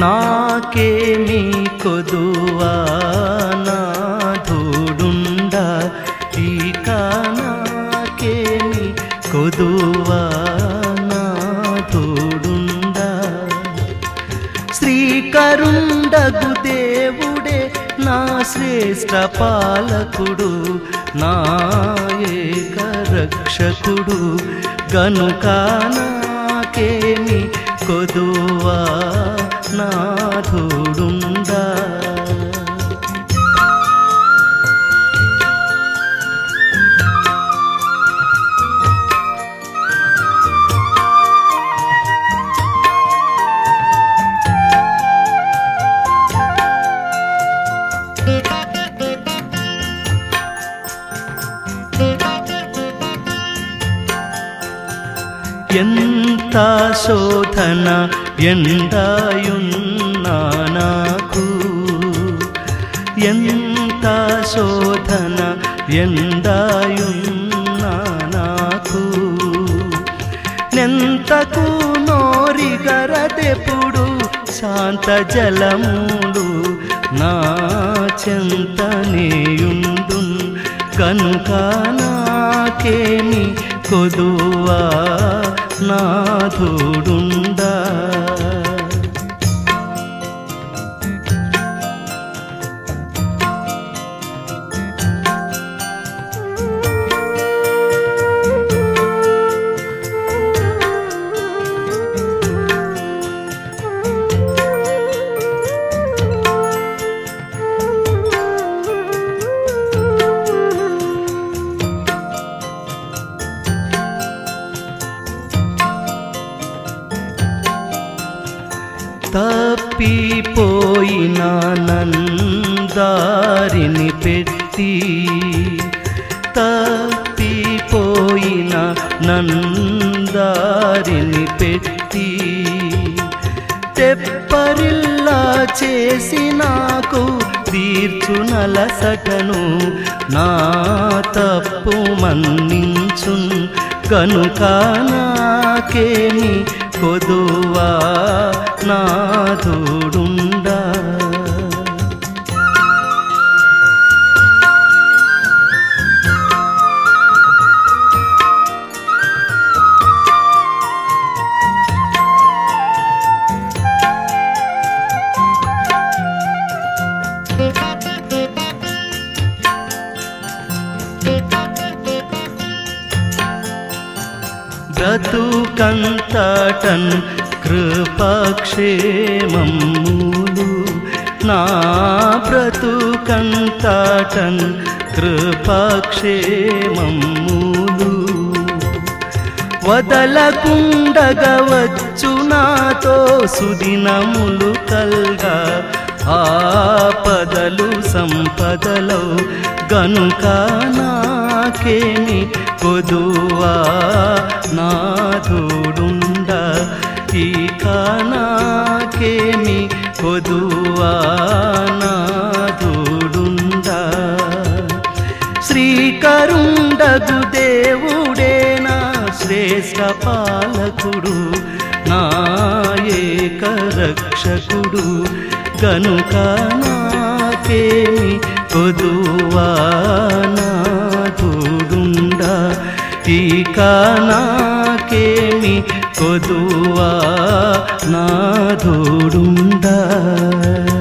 ना के मी को दुआ ना ढूंढा ठिकाना के मी को दुआ ना ढूंढा श्री करुंडगु देवुडे ना श्रेष्ठ पालकुडु ना एक रक्षकुडु गनुकाना के मी को दुआ ना ढूंढा यंता शोधना यंदायुन्नानाकू यंता शोधना यंदायुन्नानाकू नेंतकू नोरिगरदेपुडु शांत जलमुडु ना चिंतनेयुंडुन कनुकानाकेमी कोदुवा ना ढूंढा तप्पिपोयिना नंदारिनी पेट्टी तप्पिपोयिना नंदारिनी पेट्टी तेप्परिल्ला चेसिनाकु तीर्चुनलसटनु ना तप्पु मन्निंचुन कनुकानाकेमी कोदुवा ना ढूंढा ब्रतुकंतटन कृपाक्षेममुलु ना ब्रतुकंतटन कृपाक्षेममुलु वदलकुंडगवच्चुनातो सुदिनमुलु कल्गा आपदलु संपदलो गनुकानाकेमी कोदुवा ना ढूंढा ठिकानाकेमी कोदुवा ना ढूंढा श्री करुंडगु देवुडे ना श्रेष्ठ पालकुडु ना एक रक्षकुडु गनुकानाकेमी कोदुवा ना ढूंढा ठिकानाकेमी कोदुवा ना ढूंढा।